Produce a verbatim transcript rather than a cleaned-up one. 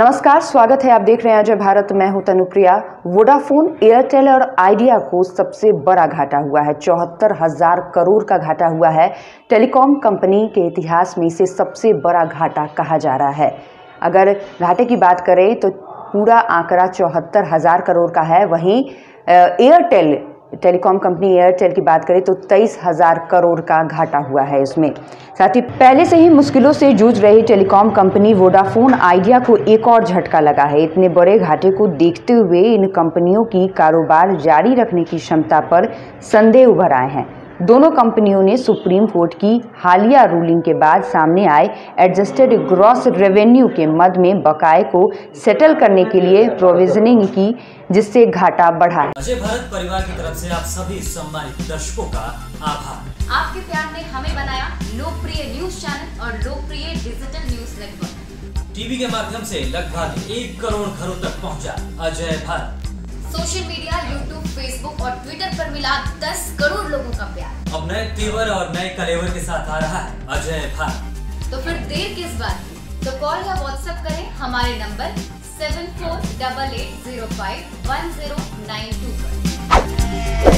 नमस्कार, स्वागत है। आप देख रहे हैं अजय भारत, मैं हूं तनुप्रिया। वोडाफोन, एयरटेल और आइडिया को सबसे बड़ा घाटा हुआ है। चौहत्तर हजार करोड़ का घाटा हुआ है। टेलीकॉम कंपनी के इतिहास में इसे सबसे बड़ा घाटा कहा जा रहा है। अगर घाटे की बात करें तो पूरा आंकड़ा चौहत्तर हजार करोड़ का है। वहीं एयरटेल टेलीकॉम कंपनी एयरटेल की बात करें तो तेईस हज़ार करोड़ का घाटा हुआ है इसमें। साथ ही पहले से ही मुश्किलों से जूझ रही टेलीकॉम कंपनी वोडाफोन आइडिया को एक और झटका लगा है। इतने बड़े घाटे को देखते हुए इन कंपनियों की कारोबार जारी रखने की क्षमता पर संदेह उभर आए हैं। दोनों कंपनियों ने सुप्रीम कोर्ट की हालिया रूलिंग के बाद सामने आए एडजस्टेड ग्रॉस रेवेन्यू के मद में बकाए को सेटल करने के लिए प्रोविजनिंग की, जिससे घाटा बढ़ा है। अजय भारत परिवार की तरफ से आप सभी सम्मानित दर्शकों का आभार। आपके प्यार ने हमें बनाया लोकप्रिय न्यूज चैनल और लोकप्रिय डिजिटल न्यूज नेटवर्क। टीवी के माध्यम से लगभग एक करोड़ घरों तक पहुँचा Ajay Bharat. Social media, YouTube, Facebook और ट्विटर पर मिला दस करोड़ लोगों का प्यार। अब नए तेवर और नए कलेवर के साथ आ रहा है अजय भारत। तो फिर देर किस बात की, तो कॉल या व्हाट्सएप करें हमारे number seven four double eight zero five one zero nine two पर।